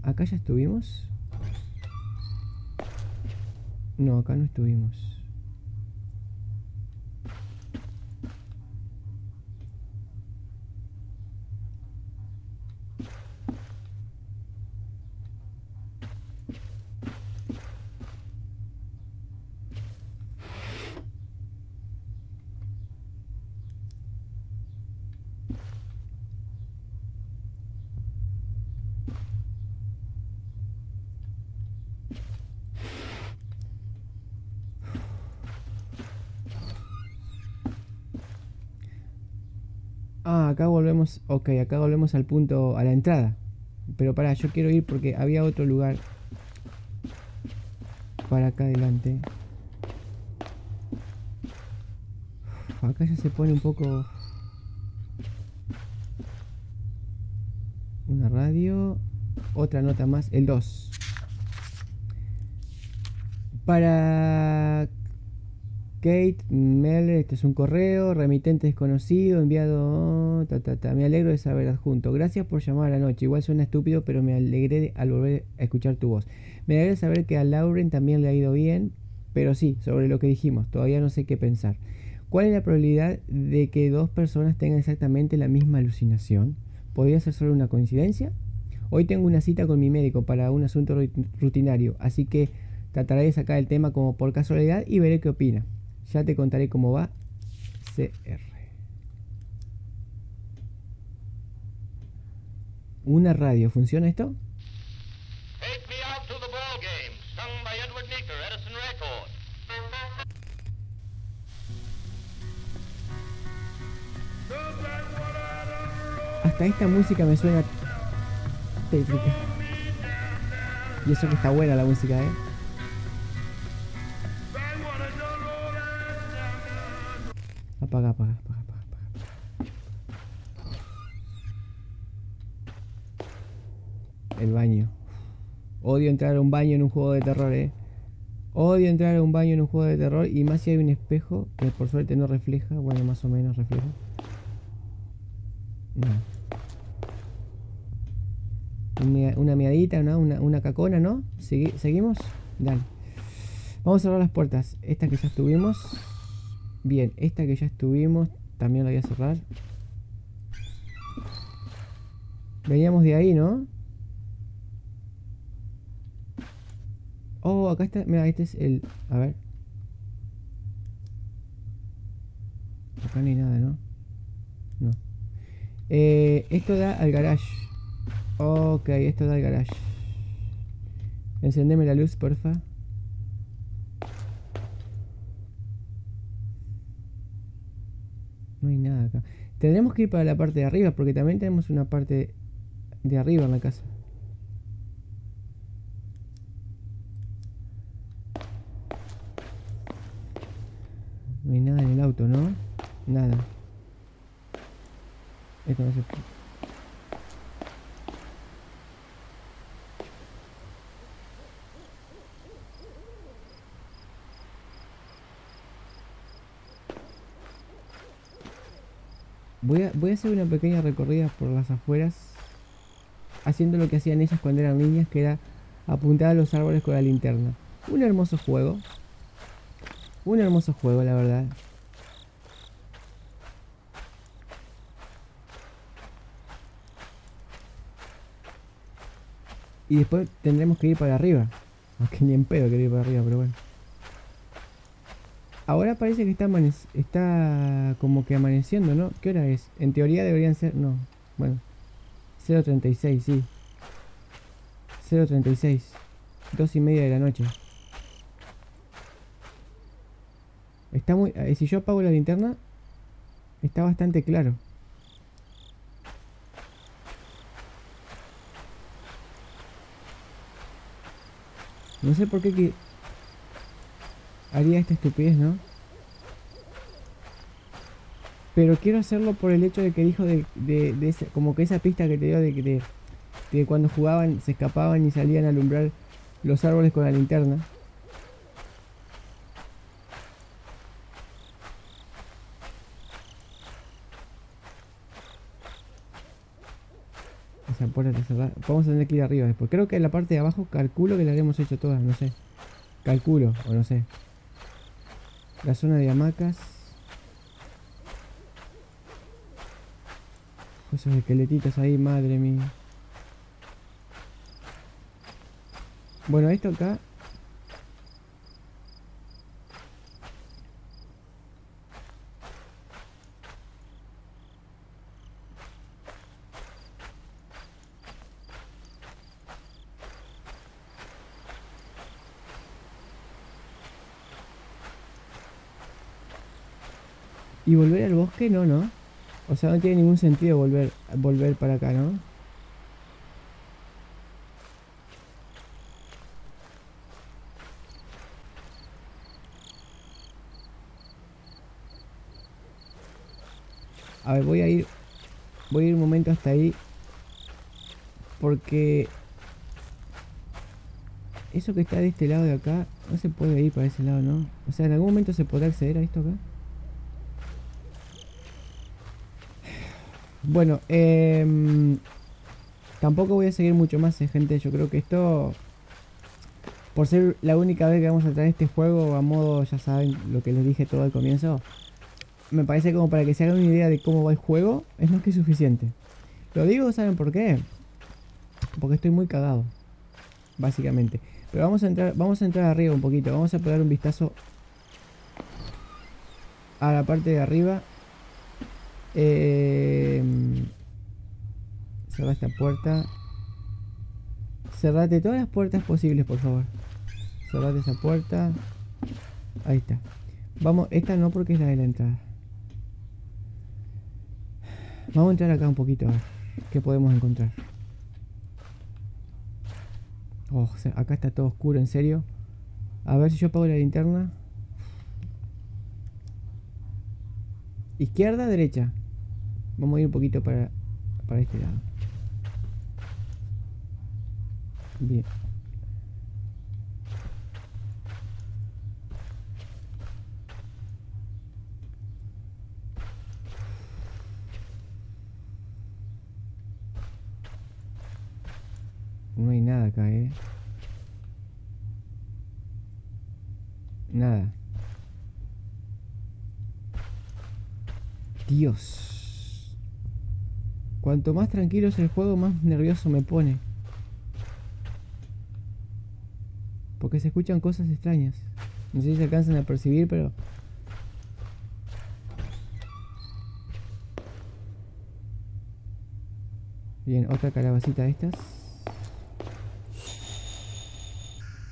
Acá ya estuvimos. No, acá no estuvimos. Ah, acá volvemos, ok, acá volvemos al punto, a la entrada. Pero pará, yo quiero ir porque había otro lugar para acá adelante. Uf, acá ya se pone un poco. Una radio, otra nota más, el dos. Para Kate, Meller, este es un correo, remitente desconocido, enviado, ta, ta, ta. Me alegro de saber adjunto. Gracias por llamar a la noche. Igual suena estúpido, pero me alegré de, al volver a escuchar tu voz. Me alegré de saber que a Lauren también le ha ido bien, pero sí, sobre lo que dijimos, todavía no sé qué pensar. ¿Cuál es la probabilidad de que dos personas tengan exactamente la misma alucinación? ¿Podría ser solo una coincidencia? Hoy tengo una cita con mi médico para un asunto rutinario, así que trataré de sacar el tema como por casualidad y veré qué opina. Ya te contaré cómo va. C R. Una radio. ¿Funciona esto? Hasta esta música me suena tétrica. Y eso que está buena la música, ¿eh? Apaga, apaga, apaga, apaga, apaga. El baño. Odio entrar a un baño en un juego de terror, eh. Odio entrar a un baño en un juego de terror. Y más si hay un espejo que por suerte no refleja. Bueno, más o menos refleja. No. Una miadita, ¿no? Una, una cacona, ¿no? ¿Segui- ¿Seguimos? Dale. Vamos a cerrar las puertas. Estas que ya estuvimos. Bien, esta que ya estuvimos, también la voy a cerrar. Veníamos de ahí, ¿no? Oh, acá está, mira, este es el... A ver. Acá no hay nada, ¿no? No. Eh, esto da al garage. Ok, esto da al garage. Encendeme la luz, porfa. No hay nada acá. Tendremos que ir para la parte de arriba, porque también tenemos una parte de arriba en la casa. No hay nada en el auto, ¿no? Nada. Esto no se puede. Voy a, voy a hacer una pequeña recorrida por las afueras, haciendo lo que hacían ellas cuando eran niñas, que era apuntar a los árboles con la linterna. Un hermoso juego. Un hermoso juego, la verdad. Y después tendremos que ir para arriba. Aunque ni en pedo quiero ir para arriba, pero bueno. Ahora parece que está, está como que amaneciendo, ¿no? ¿Qué hora es? En teoría deberían ser... No, bueno. cero treinta y seis, sí. cero treinta y seis. Dos y media de la noche. Está muy... Si yo apago la linterna, está bastante claro. No sé por qué que haría esta estupidez, ¿no? Pero quiero hacerlo por el hecho de que dijo de, de, de ese, como que esa pista que te dio de que de, de cuando jugaban se escapaban y salían a alumbrar los árboles con la linterna. Vamos a tener que ir arriba después. Creo que en la parte de abajo calculo que la habíamos hecho todas, no sé. Calculo, o no sé. La zona de hamacas. Esos esqueletitos ahí, madre mía. Bueno, esto acá. ¿Y volver al bosque? No, no. O sea, no tiene ningún sentido volver, volver para acá, ¿no? A ver, voy a ir... Voy a ir un momento hasta ahí. Porque... Eso que está de este lado de acá, no se puede ir para ese lado, ¿no? O sea, en algún momento se podrá acceder a esto acá. Bueno, eh, tampoco voy a seguir mucho más, eh, gente. Yo creo que esto, por ser la única vez que vamos a traer este juego a modo, ya saben, lo que les dije todo al comienzo, me parece como para que se hagan una idea de cómo va el juego, es más que suficiente. Lo digo, ¿saben por qué? Porque estoy muy cagado, básicamente. Pero vamos a entrar, vamos a entrar arriba un poquito, vamos a pegar un vistazo a la parte de arriba. Eh, cerra esta puerta. Cerrate todas las puertas posibles, por favor. Cerrate esa puerta. Ahí está. Vamos, esta no porque es la de la entrada. Vamos a entrar acá un poquito a ver qué podemos encontrar. Oh, acá está todo oscuro, en serio. A ver si yo apago la linterna. Izquierda, derecha. Vamos a ir un poquito para, para este lado. Bien. No hay nada acá, ¿eh? Nada. Dios. Cuanto más tranquilo es el juego, más nervioso me pone. Porque se escuchan cosas extrañas. No sé si se alcanzan a percibir, pero... Bien, otra calabacita de estas.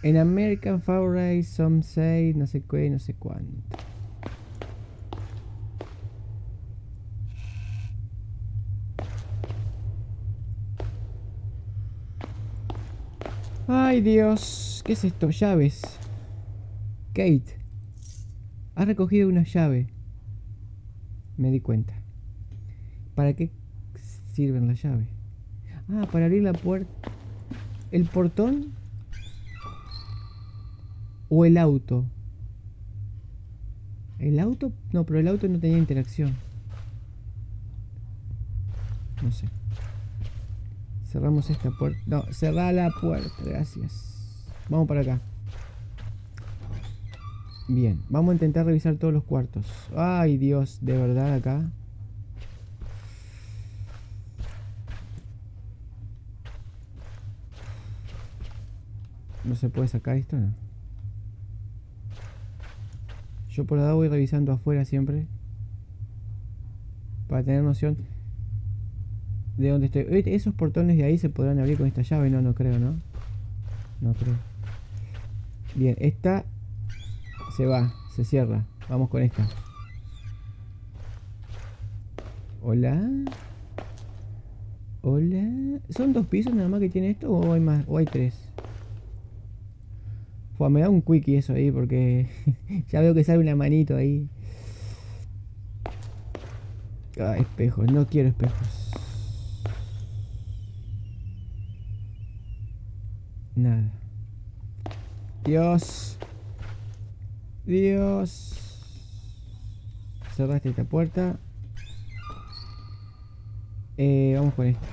En American Favorite, some say, no sé qué, no sé cuánto. ¡Ay, Dios! ¿Qué es esto? Llaves. Kate ha recogido una llave. Me di cuenta. ¿Para qué sirven las llaves? Ah, para abrir la puerta. ¿El portón? ¿O el auto? ¿El auto? No, pero el auto no tenía interacción. No sé. Cerramos esta puerta. No, cerrá la puerta, gracias. Vamos para acá. Bien, vamos a intentar revisar todos los cuartos. Ay, Dios, de verdad acá. ¿No se puede sacar esto? No. Yo por ahora voy revisando afuera siempre, para tener noción de dónde estoy. ¿Esos portones de ahí se podrán abrir con esta llave? No, no creo, ¿no? No creo. Bien, esta se va, se cierra. Vamos con esta. Hola. Hola. ¿Son dos pisos nada más que tiene esto o hay más? ¿O hay tres? Fua, me da un quickie eso ahí porque ya veo que sale una manito ahí. Ah, espejos, no quiero espejos. Nada. Dios. Dios. Cerraste esta puerta. Eh, vamos con esto.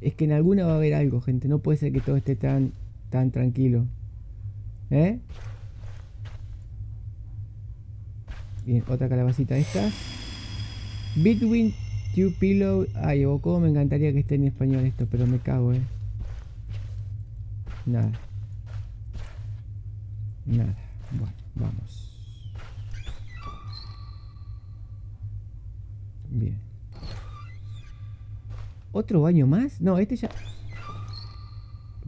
Es que en alguna va a haber algo, gente. No puede ser que todo esté tan... tan tranquilo. ¿Eh? Bien, otra calabacita de estas. Between two pillow. Ay, o como me encantaría que esté en español esto, pero me cago, eh. Nada. Nada. Bueno, vamos. Bien. ¿Otro baño más? No, este ya...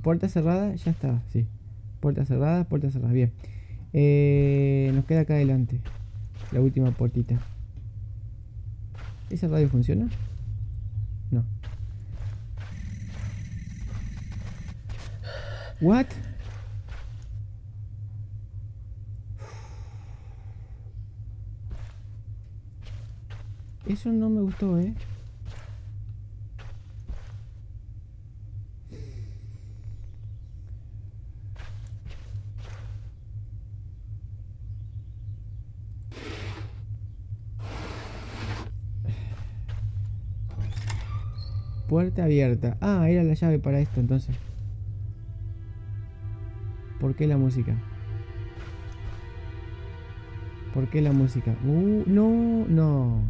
Puerta cerrada, ya está, sí. Puerta cerrada, puerta cerrada, bien. Eh, nos queda acá adelante la última puertita. ¿Esa radio funciona? No. ¿What? Eso no me gustó, ¿eh? Puerta abierta. Ah, era la llave para esto entonces. ¿Por qué la música? ¿Por qué la música? Uh, no, no.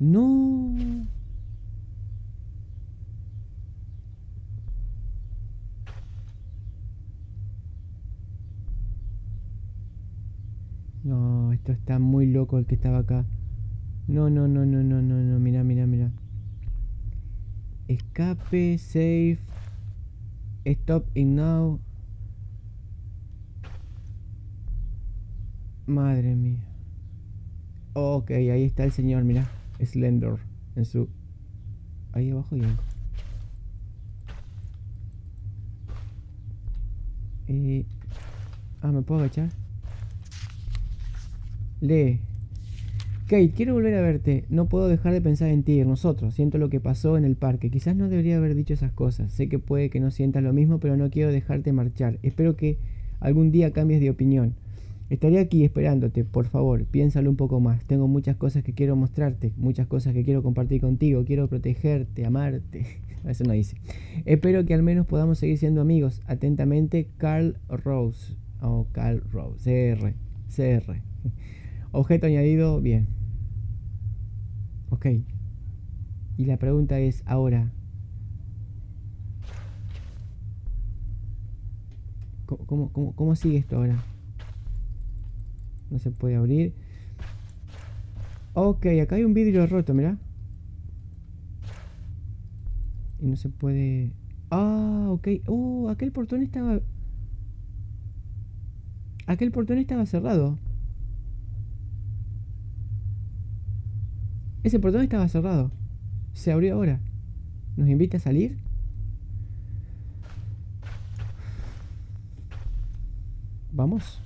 No. No, esto está muy loco el que estaba acá. No, no, no, no, no, no, no, mira, mira, mira. Escape, save, stop in now. Madre mía. Ok, ahí está el señor, mira. Slender, en su... Ahí abajo y algo. Eh... Ah, ¿me puedo agachar? Lee. Kate, quiero volver a verte. No puedo dejar de pensar en ti, en nosotros. Siento lo que pasó en el parque. Quizás no debería haber dicho esas cosas. Sé que puede que no sientas lo mismo, pero no quiero dejarte marchar. Espero que algún día cambies de opinión. Estaré aquí esperándote. Por favor, piénsalo un poco más. Tengo muchas cosas que quiero mostrarte. Muchas cosas que quiero compartir contigo. Quiero protegerte, amarte. Eso no hice. Espero que al menos podamos seguir siendo amigos. Atentamente, Carl Rose. Oh, Carl Rose. C R. C R. Objeto añadido, bien. Ok. Y la pregunta es ahora. ¿Cómo, cómo, cómo, cómo sigue esto ahora? No se puede abrir. Ok, acá hay un vidrio roto, mirá. Y no se puede... Ah, ok. Oh, aquel portón estaba... Aquel portón estaba cerrado. Ese portón estaba cerrado. Se abrió ahora. ¿Nos invita a salir? Vamos.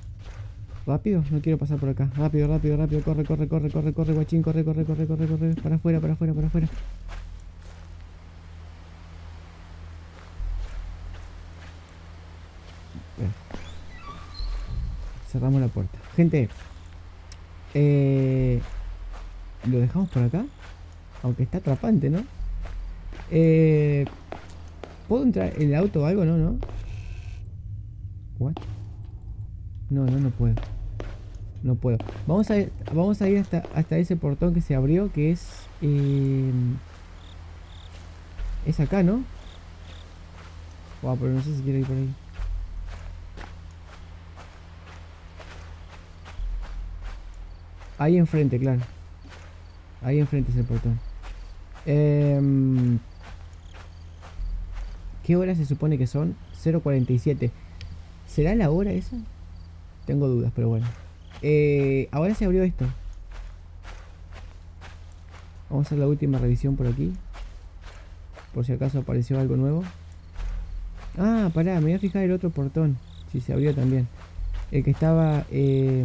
Rápido, no quiero pasar por acá. Rápido, rápido, rápido. Corre, corre, corre, corre, corre, guachín. Corre, corre, corre, corre, corre. Para afuera, para afuera, para afuera. Cerramos la puerta. Gente. Eh... lo dejamos por acá. Aunque está atrapante, ¿no? Eh, ¿Puedo entrar en el auto o algo? No, no. ¿What? No, no, no puedo. No puedo. Vamos a, vamos a ir hasta, hasta ese portón que se abrió, que es... Eh, es acá, ¿no? Wow, pero no sé si quiero ir por ahí. Ahí enfrente, claro. Ahí enfrente es el portón. Eh, ¿Qué hora se supone que son? cero cuarenta y siete. ¿Será la hora esa? Tengo dudas, pero bueno. Eh, ahora se abrió esto. Vamos a hacer la última revisión por aquí. Por si acaso apareció algo nuevo. Ah, pará, me voy a fijar el otro portón. Si se abrió también. El que estaba... Eh,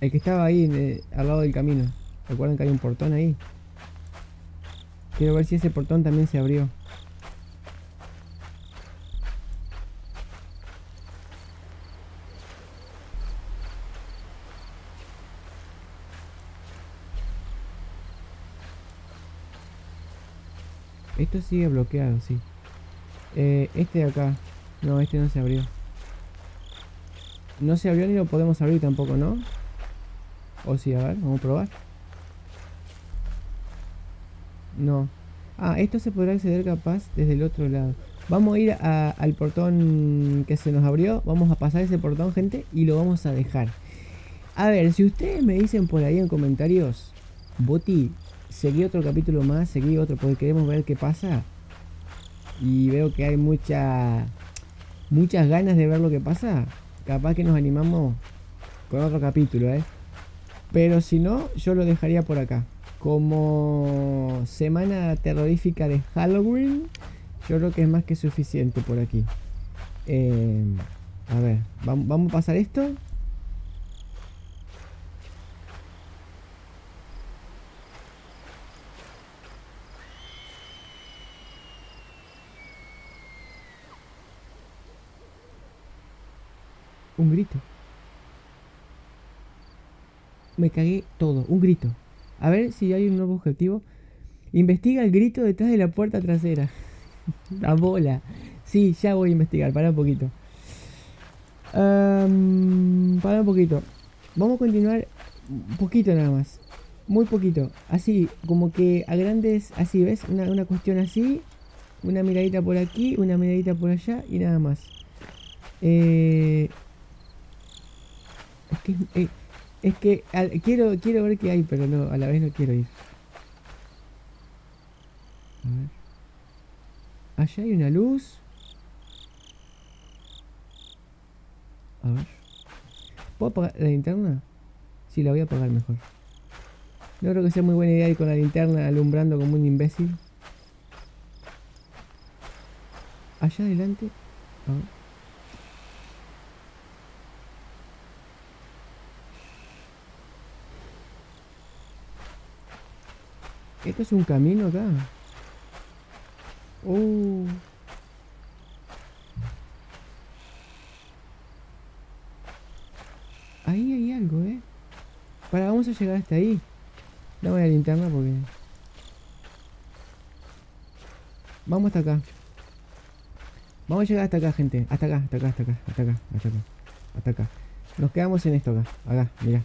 El que estaba ahí eh, al lado del camino. Recuerden que hay un portón ahí. Quiero ver si ese portón también se abrió. Esto sigue bloqueado, sí. Eh, este de acá. No, este no se abrió. No se abrió ni lo podemos abrir tampoco, ¿no? O sí, a ver, vamos a probar. No. Ah, esto se podrá acceder capaz desde el otro lado. Vamos a ir a, al portón que se nos abrió. Vamos a pasar ese portón, gente, y lo vamos a dejar. A ver, si ustedes me dicen por ahí en comentarios, Boti, seguí otro capítulo más, seguí otro, porque queremos ver qué pasa. Y veo que hay mucha, muchas ganas de ver lo que pasa. Capaz que nos animamos con otro capítulo, ¿eh? Pero si no, yo lo dejaría por acá. Como semana terrorífica de Halloween, yo creo que es más que suficiente por aquí. Eh, a ver, vamos a pasar esto. Un grito. Me cagué todo, un grito. A ver si hay un nuevo objetivo. Investiga el grito detrás de la puerta trasera. La bola. Sí, ya voy a investigar, para un poquito. Um, para un poquito. Vamos a continuar un poquito nada más. Muy poquito. Así, como que a grandes, así, ¿ves? Una, una cuestión así. Una miradita por aquí, una miradita por allá y nada más. Eh... Es que... Eh. Es que al, quiero quiero ver qué hay, pero no, a la vez no quiero ir. A ver. Allá hay una luz. A ver. ¿Puedo apagar la linterna? Sí, la voy a apagar mejor. No creo que sea muy buena idea ir con la linterna alumbrando como un imbécil. Allá adelante. A ver. Esto es un camino acá. Oh. Ahí hay algo, eh. Para, vamos a llegar hasta ahí. Dame la linterna porque... Vamos hasta acá. Vamos a llegar hasta acá, gente. Hasta acá, hasta acá, hasta acá, hasta acá, hasta acá. Hasta acá. Nos quedamos en esto acá. Acá, mirá.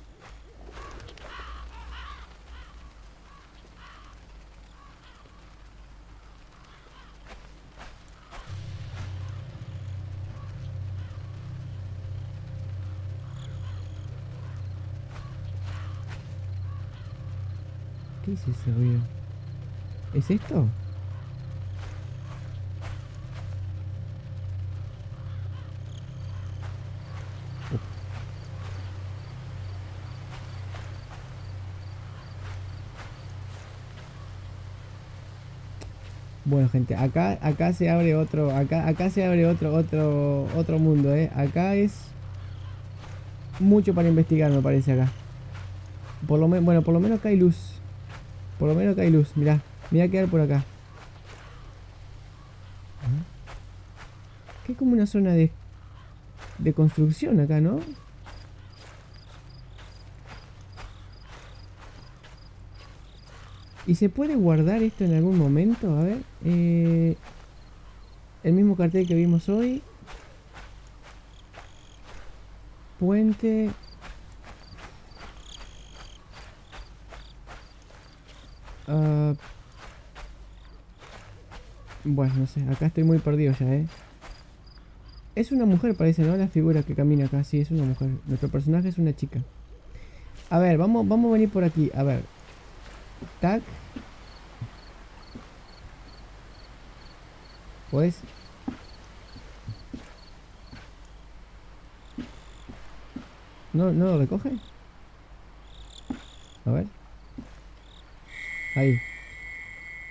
¿Qué es ese ruido? ¿Es esto? Bueno, gente, acá acá se abre otro, acá acá se abre otro otro otro mundo, ¿eh? Acá es mucho para investigar, me parece acá. Por lo menos, bueno, por lo menos acá hay luz. Por lo menos acá hay luz, mirá, mirá quedar por acá. Que es como una zona de, de construcción acá, ¿no? ¿Y se puede guardar esto en algún momento? A ver. Eh, el mismo cartel que vimos hoy. Puente. Uh, bueno, no sé. Acá estoy muy perdido ya, ¿eh? Es una mujer, parece, ¿no? La figura que camina acá. Sí, es una mujer. Nuestro personaje es una chica. A ver, vamos, vamos a venir por aquí. A ver. Tac. Pues. No, no lo recoge. A ver. Ahí.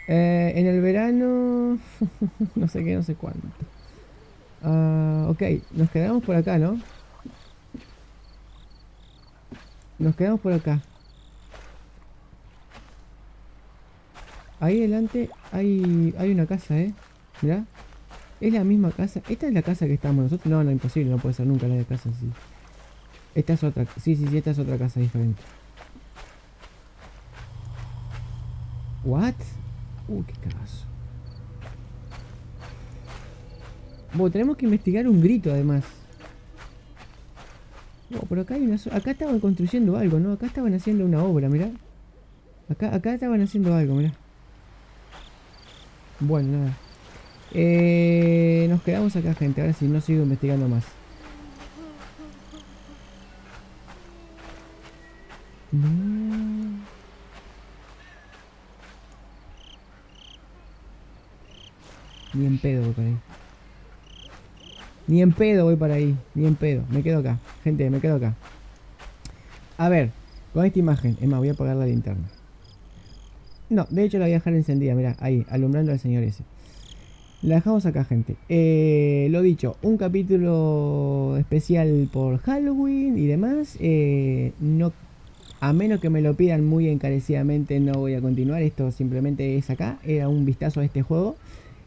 Eh, en el verano. No sé qué, no sé cuánto. Uh, ok, nos quedamos por acá, ¿no? Nos quedamos por acá. Ahí delante hay, hay una casa, ¿eh? Mirá. Es la misma casa. Esta es la casa que estamos nosotros. No, no, imposible. No puede ser nunca la de casa así. Esta es otra. Sí, sí, sí. Esta es otra casa diferente. ¿What? Uh, qué cagazo. Bueno, tenemos que investigar un grito, además. Bueno, pero acá hay una... Acá estaban construyendo algo, ¿no? Acá estaban haciendo una obra, mirá. Acá, acá estaban haciendo algo, mirá. Bueno, nada. Eh, nos quedamos acá, gente. Ahora sí, no sigo investigando más. No. Ni en pedo voy para ahí. Ni en pedo voy para ahí. Ni en pedo. Me quedo acá. Gente, me quedo acá. A ver, con esta imagen. Es más, voy a apagar la linterna. No, de hecho la voy a dejar encendida, mirá, ahí, alumbrando al señor ese. La dejamos acá, gente. Eh, lo dicho, un capítulo especial por Halloween y demás. Eh, no, a menos que me lo pidan muy encarecidamente, no voy a continuar. Esto simplemente es acá, era un vistazo a este juego.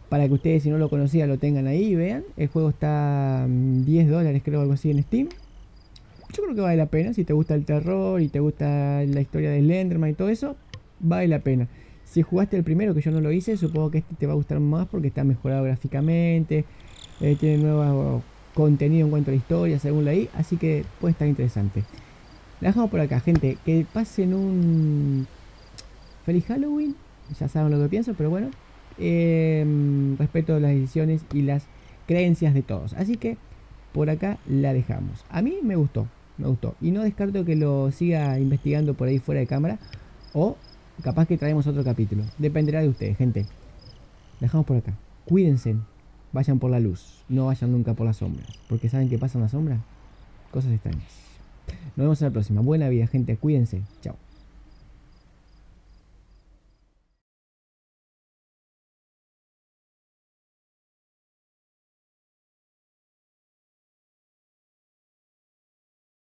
Para que ustedes, si no lo conocían, lo tengan ahí y vean. El juego está a diez dólares, creo, algo así en Steam. Yo creo que vale la pena, si te gusta el terror y te gusta la historia de Slenderman y todo eso. Vale la pena. Si jugaste el primero, que yo no lo hice, supongo que este te va a gustar más porque está mejorado gráficamente. Eh, tiene nuevo contenido en cuanto a la historia, según leí. Así que puede estar interesante. La dejamos por acá, gente. Que pasen un feliz Halloween. Ya saben lo que pienso, pero bueno. Eh, respeto las decisiones y las creencias de todos. Así que por acá la dejamos. A mí me gustó, me gustó. Y no descarto que lo siga investigando por ahí fuera de cámara. O... capaz que traemos otro capítulo. Dependerá de ustedes, gente. Dejamos por acá. Cuídense. Vayan por la luz. No vayan nunca por las sombras. Porque ¿saben qué pasa en las sombras? Cosas extrañas. Nos vemos en la próxima. Buena vida, gente. Cuídense. Chao.